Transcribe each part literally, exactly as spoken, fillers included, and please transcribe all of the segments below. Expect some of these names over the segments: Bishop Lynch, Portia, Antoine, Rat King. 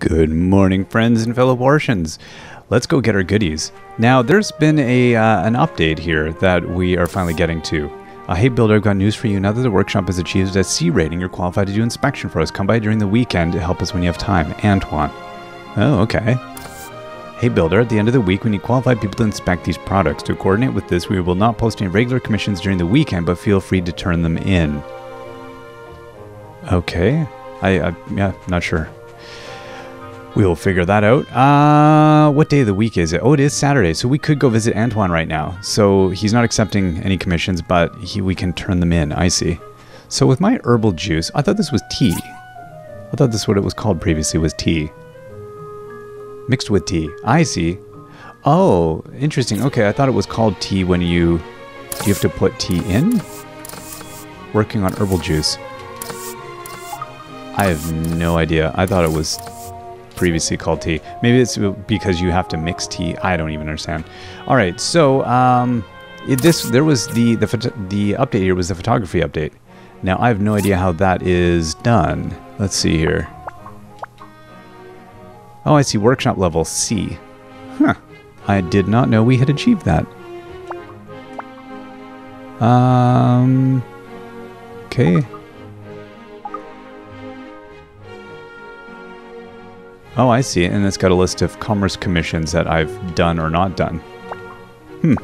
Good morning, friends and fellow Portians. Let's go get our goodies. Now, there's been a uh, an update here that we are finally getting to. Uh, hey, Builder, I've got news for you. Now that the workshop has achieved a C rating, you're qualified to do inspection for us. Come by during the weekend to help us when you have time. Antoine. Oh, okay. Hey, Builder, at the end of the week, we need qualified people to inspect these products. To coordinate with this, we will not post any regular commissions during the weekend, but feel free to turn them in. Okay. I, I yeah, not sure. We will figure that out. Uh, what day of the week is it? Oh, it is Saturday, so we could go visit Antoine right now. So he's not accepting any commissions, but he, we can turn them in. I see. So with my herbal juice, I thought this was tea. I thought this is what it was called previously, was tea. Mixed with tea. I see. Oh, interesting. Okay, I thought it was called tea when you, you have to put tea in? Working on herbal juice. I have no idea. I thought it was previously called tea. Maybe it's because you have to mix tea. I don't even understand. All right, so um, it, this there was the the the update here was the photography update. Now I have no idea how that is done. Let's see here. Oh, I see workshop level C. Huh. I did not know we had achieved that. Um. Okay. Oh, I see. And it's got a list of commerce commissions that I've done or not done. Hmm.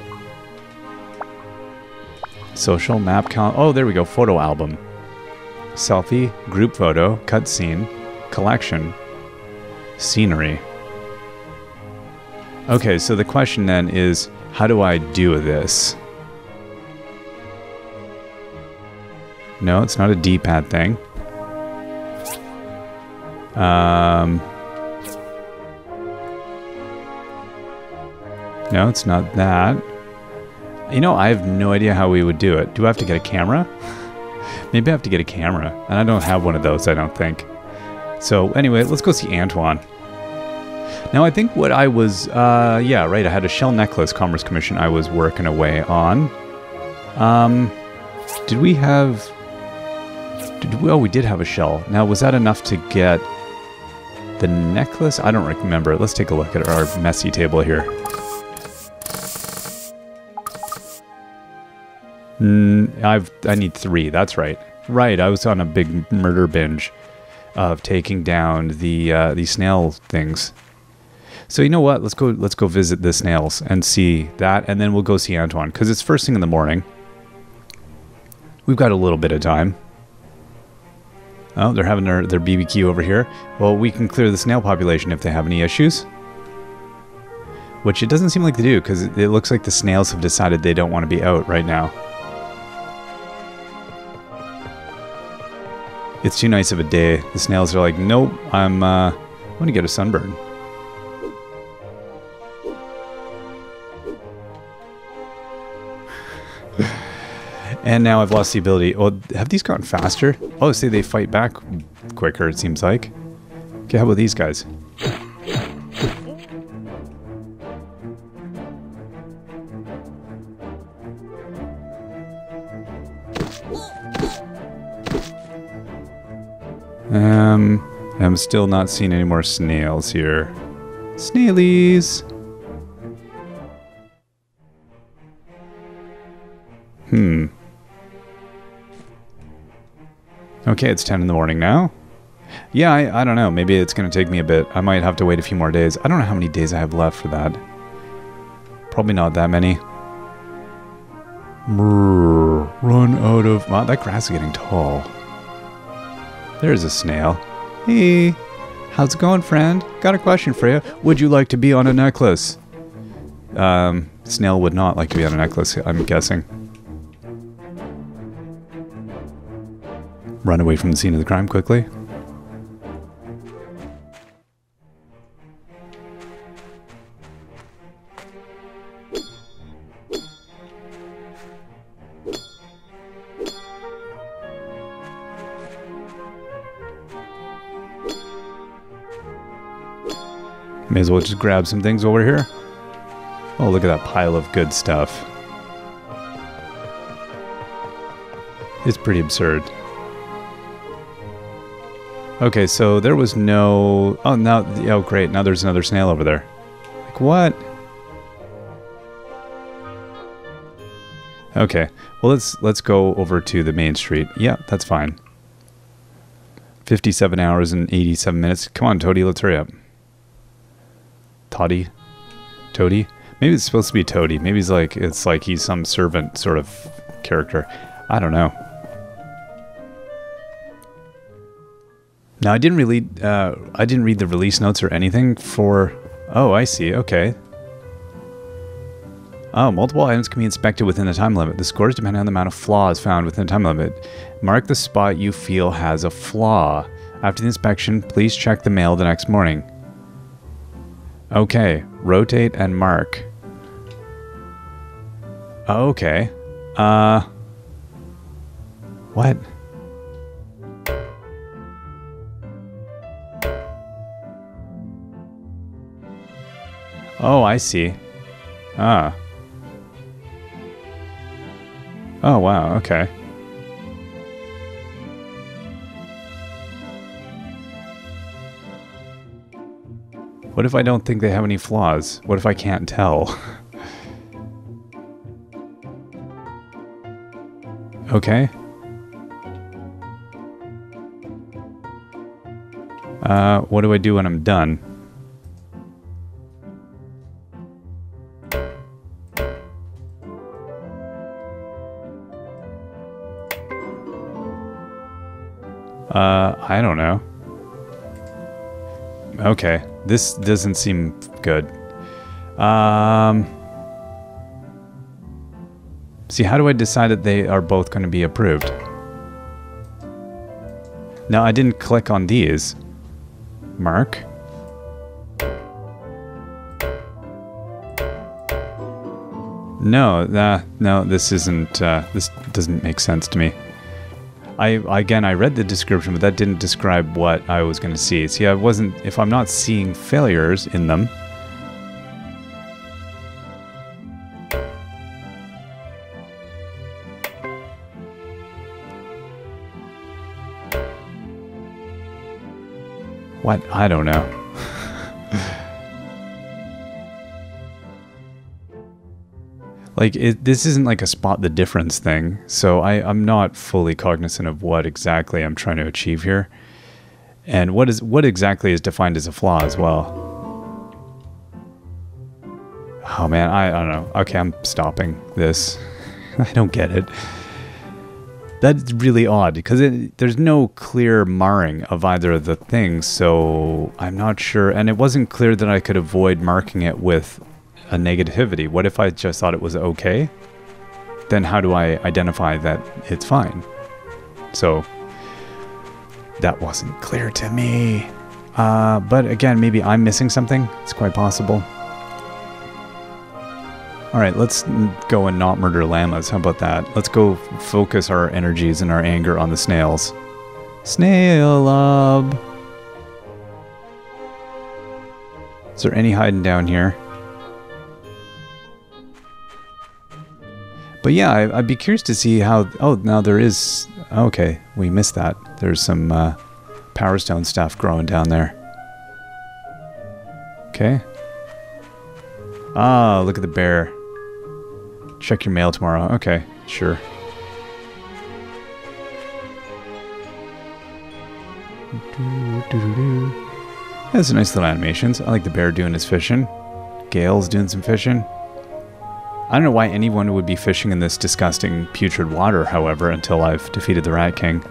Social map count. Oh, there we go. Photo album. Selfie, group photo, cutscene, collection, scenery. Okay, so the question then is, how do I do this? No, it's not a D-pad thing. Um... No, it's not that. You know, I have no idea how we would do it. Do I have to get a camera? Maybe I have to get a camera. And I don't have one of those, I don't think. So anyway, let's go see Antoine. Now, I think what I was... Uh, yeah, right. I had a shell necklace commerce commission I was working away on. Um, did we have... Did we, oh, we did have a shell. Now, was that enough to get the necklace? I don't remember. Let's take a look at our messy table here. Mm, I've, I need three, that's right. Right, I was on a big murder binge of taking down the uh, the snail things. So you know what, let's go let's go visit the snails and see that, and then we'll go see Antoine, because it's first thing in the morning. We've got a little bit of time. Oh, they're having their, their B B Q over here. Well, we can clear the snail population if they have any issues. Which it doesn't seem like they do, because it looks like the snails have decided they don't want to be out right now. It's too nice of a day. The snails are like, nope, I'm, uh, I'm gonna get a sunburn. And now I've lost the ability. Oh, have these gotten faster? Oh, see, they fight back quicker, it seems like. Okay, how about these guys? Um, I'm still not seeing any more snails here. Snailies! Hmm. Okay, it's ten in the morning now. Yeah, I, I don't know. Maybe it's going to take me a bit. I might have to wait a few more days. I don't know how many days I have left for that. Probably not that many. Brrr, run out of... Wow, that grass is getting tall. There's a snail. Hey, how's it going, friend? Got a question for you. Would you like to be on a necklace? Um, snail would not like to be on a necklace, I'm guessing. Run away from the scene of the crime quickly. May as well just grab some things while we're here. Oh, look at that pile of good stuff. It's pretty absurd. Okay, so there was no... Oh, now... Oh, great. Now there's another snail over there. Like, what? Okay. Well, let's let's go over to the main street. Yeah, that's fine. fifty-seven hours and eighty-seven minutes. Come on, Toady. Let's hurry up. Toddy? Toady? Maybe it's supposed to be Toady. Maybe it's like, it's like he's some servant sort of character. I don't know. Now, I didn't really, uh, I didn't read the release notes or anything for... Oh, I see. Okay. Oh, multiple items can be inspected within the time limit. The scores depend on the amount of flaws found within the time limit. Mark the spot you feel has a flaw. After the inspection, please check the mail the next morning. Okay. Rotate and mark. Okay. Uh... What? Oh, I see. Ah. Oh, wow, okay. What if I don't think they have any flaws? What if I can't tell? Okay. Uh, what do I do when I'm done? Uh, I don't know. Okay, this doesn't seem good. Um, see, how do I decide that they are both going to be approved? No, I didn't click on these. Mark. No, uh, no, this isn't, uh, this doesn't make sense to me. I, again, I read the description, but that didn't describe what I was going to see. See, I wasn't... If I'm not seeing failures in them... What? I don't know. Like, it, this isn't like a spot the difference thing, so I, I'm not fully cognizant of what exactly I'm trying to achieve here. And what is what exactly is defined as a flaw as well. Oh man, I, I don't know. Okay, I'm stopping this. I don't get it. That's really odd, because there's no clear marring of either of the things, so I'm not sure. And it wasn't clear that I could avoid marking it with... a negativity. What if I just thought it was okay? Then how do I identify that it's fine? So that wasn't clear to me. Uh, but again, maybe I'm missing something. It's quite possible. All right, let's go and not murder llamas. How about that? Let's go focus our energies and our anger on the snails. Snail up. Is there any hiding down here? But yeah, I, I'd be curious to see how... Oh, now there is... Okay, we missed that. There's some uh, Power Stone stuff growing down there. Okay. Ah, look at the bear. Check your mail tomorrow. Okay, sure. That's a nice little animations. I like the bear doing his fishing. Gale's doing some fishing. I don't know why anyone would be fishing in this disgusting putrid water, however, until I've defeated the Rat King.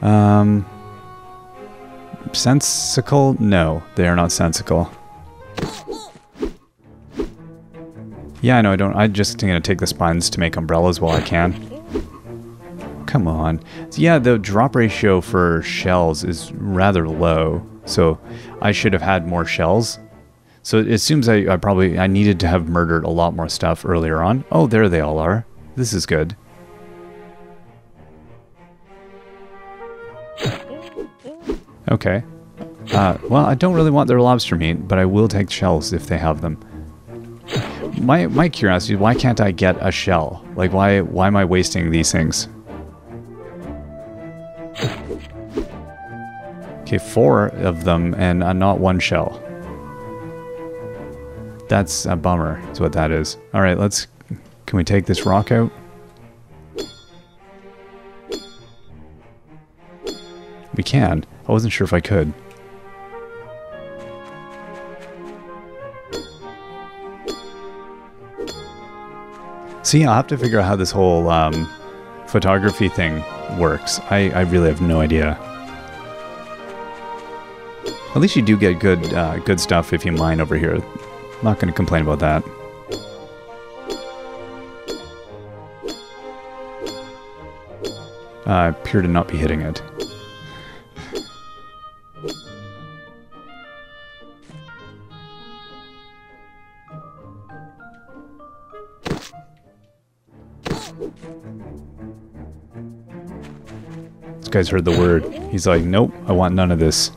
Um, sensical? No, they are not sensical. Yeah, I know, I don't. I'm just going to take the spines to make umbrellas while I can. Come on. Yeah, the drop ratio for shells is rather low, so I should have had more shells. So it seems I, I probably, I needed to have murdered a lot more stuff earlier on. Oh, there they all are. This is good. Okay. Uh, well, I don't really want their lobster meat, but I will take shells if they have them. My, my curiosity, why can't I get a shell? Like, why, why am I wasting these things? Okay, four of them and uh, not one shell. That's a bummer, is what that is. Alright, let's... Can we take this rock out? We can. I wasn't sure if I could. See, I'll have to figure out how this whole um, photography thing works. I, I really have no idea. At least you do get good uh, good stuff if you mine over here. I'm not going to complain about that. Uh, I appear to not be hitting it. This guy's heard the word. He's like, nope, I want none of this.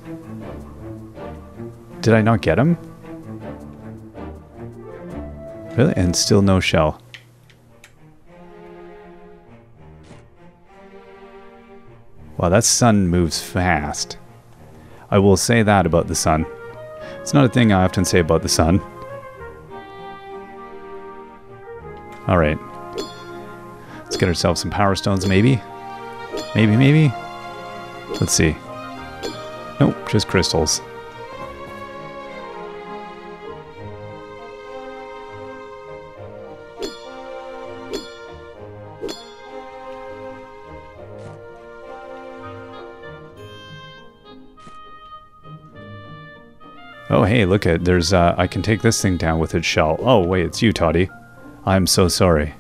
Did I not get him? Really? And still no shell. Wow, that sun moves fast. I will say that about the sun. It's not a thing I often say about the sun. Alright. Let's get ourselves some power stones, maybe? Maybe, maybe? Let's see. Nope, just crystals. Oh, hey, look at, there's, uh, I can take this thing down with its shell. Oh, wait, it's you, Toddy. I'm so sorry.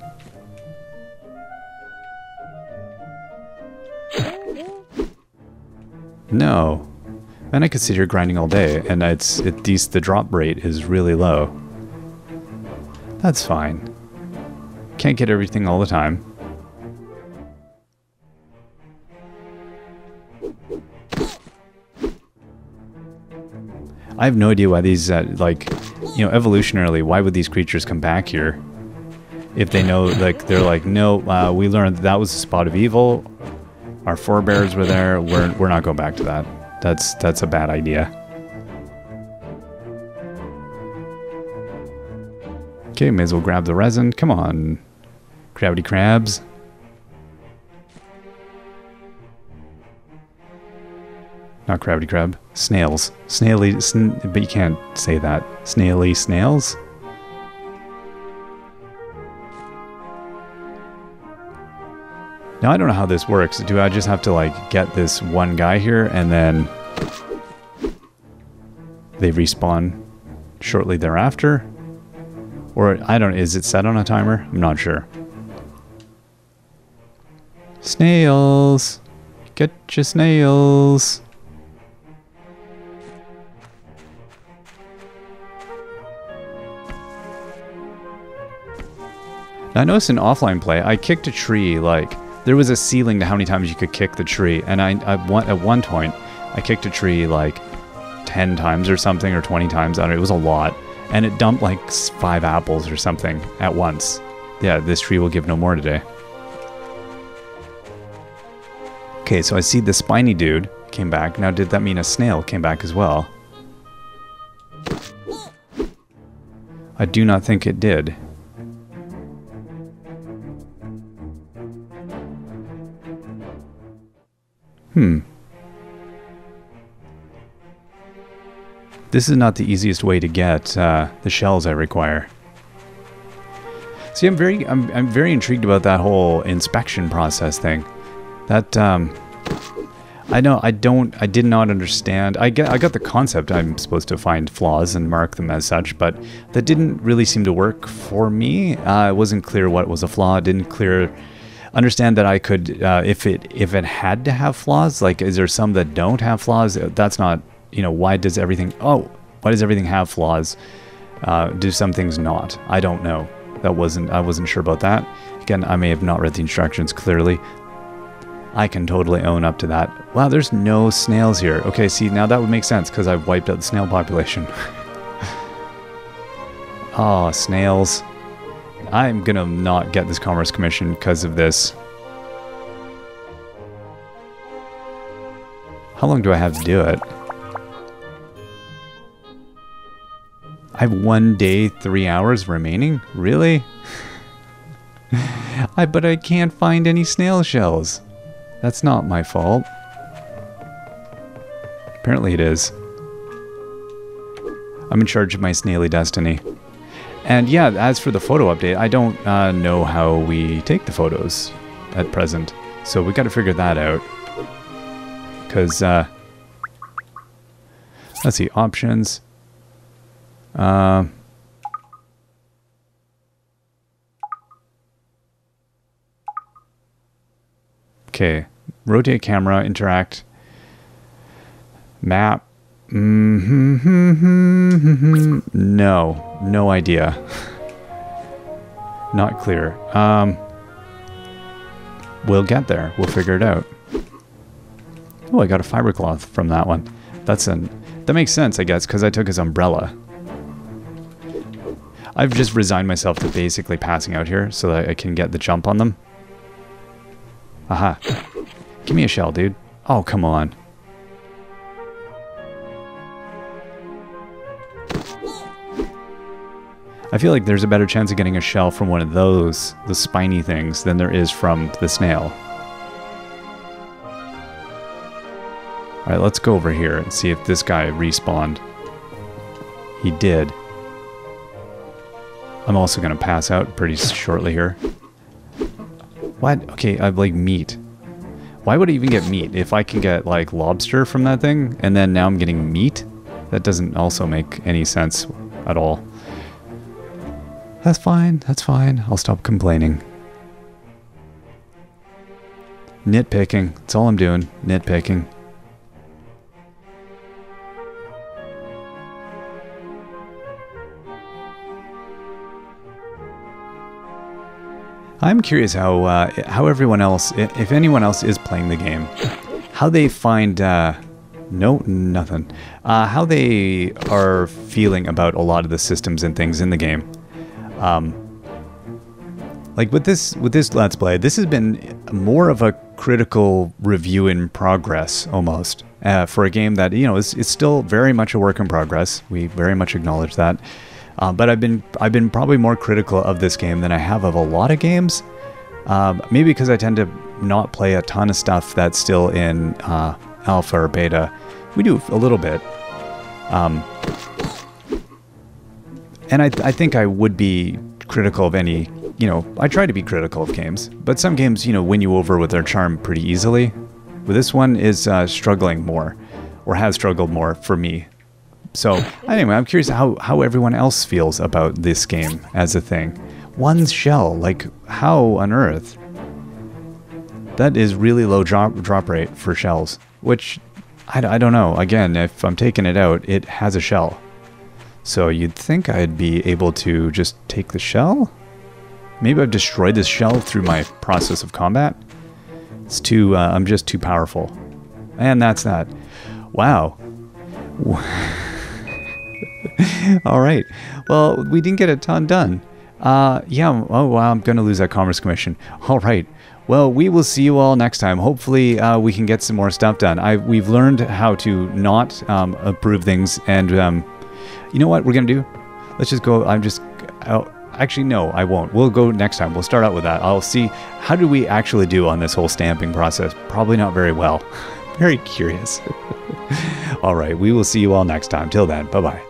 No. Man, I could sit here grinding all day, and it's, it, these, the drop rate is really low. That's fine. Can't get everything all the time. I have no idea why these, uh, like, you know, evolutionarily, why would these creatures come back here? If they know, like, they're like, no, uh, we learned that, that was a spot of evil. Our forebears were there. We're, we're not going back to that. That's, that's a bad idea. Okay, may as well grab the resin. Come on, gravity crabs. Not gravity crab. Snails. Snaily... Sn but you can't say that. Snaily snails? Now, I don't know how this works. Do I just have to, like, get this one guy here and then... they respawn shortly thereafter? Or, I don't... Is it set on a timer? I'm not sure. Snails! Get your snails! Now, I noticed in offline play, I kicked a tree, like, there was a ceiling to how many times you could kick the tree, and I, I at one point, I kicked a tree, like, ten times or something, or twenty times, I don't know, it was a lot, and it dumped, like, five apples or something at once. Yeah, this tree will give no more today. Okay, so I see the spiny dude came back. Now, did that mean a snail came back as well? I do not think it did. Hmm. This is not the easiest way to get uh, the shells I require. See, I'm very, I'm, I'm very intrigued about that whole inspection process thing. That um, I know, I don't, I did not understand. I get, I got the concept. I'm supposed to find flaws and mark them as such, but that didn't really seem to work for me. Uh, it wasn't clear what was a flaw. It didn't clear. Understand that I could, uh, if it if it had to have flaws, like, is there some that don't have flaws? That's not, you know, why does everything, oh, why does everything have flaws? Uh, do some things not? I don't know. That wasn't, I wasn't sure about that. Again, I may have not read the instructions clearly. I can totally own up to that. Wow, there's no snails here. Okay, see, now that would make sense because I've wiped out the snail population. Oh, snails. I'm gonna not get this Commerce Commission because of this. How long do I have to do it? I have one day, three hours remaining? Really? I but I can't find any snail shells. That's not my fault. Apparently it is. I'm in charge of my snaily destiny. And yeah, as for the photo update, I don't uh, know how we take the photos at present. So we got to figure that out. Because, uh, let's see, options. Uh, okay, rotate camera, interact, map. Mm-hmm, mm-hmm, mm-hmm. No, no idea. Not clear. Um, we'll get there. We'll figure it out. Oh, I got a fibercloth from that one. That's an that makes sense, I guess, because I took his umbrella. I've just resigned myself to basically passing out here so that I can get the jump on them. Aha! Give me a shell, dude. Oh, come on. I feel like there's a better chance of getting a shell from one of those, the spiny things, than there is from the snail. Alright, let's go over here and see if this guy respawned. He did. I'm also going to pass out pretty shortly here. What? Okay, I have like meat. Why would I even get meat if I can get like lobster from that thing? And then now I'm getting meat? That doesn't also make any sense at all. That's fine, that's fine. I'll stop complaining. Nitpicking. That's all I'm doing. Nitpicking. I'm curious how uh, how everyone else, if anyone else is playing the game, how they find... Uh, no, nothing. Uh, how they are feeling about a lot of the systems and things in the game. Um, like with this, with this Let's Play, this has been more of a critical review in progress, almost, uh, for a game that, you know, is, is still very much a work in progress. We very much acknowledge that. Uh, but I've been, I've been probably more critical of this game than I have of a lot of games. Um, maybe because I tend to not play a ton of stuff that's still in uh, alpha or beta. We do a little bit. Um, And I, th I think I would be critical of any, you know, I try to be critical of games, but some games, you know, win you over with their charm pretty easily. But this one is uh, struggling more, or has struggled more for me. So anyway, I'm curious how, how everyone else feels about this game as a thing. One shell, like how on earth? That is really low drop, drop rate for shells, which I, I don't know. Again, if I'm taking it out, it has a shell. So you'd think I'd be able to just take the shell? Maybe I've destroyed this shell through my process of combat. It's too, uh, I'm just too powerful. And that's that. Wow. All right. Well, we didn't get a ton done. Uh, yeah, oh wow, I'm gonna lose that Commerce Commission. All right. Well, we will see you all next time. Hopefully, uh, we can get some more stuff done. I, we've learned how to not um, approve things and, um, you know what we're gonna do? Let's just go. I'm just. I'll, actually, no, I won't. We'll go next time. We'll start out with that. I'll see. How do we actually do on this whole stamping process? Probably not very well. Very curious. All right. We will see you all next time. Till then, bye bye.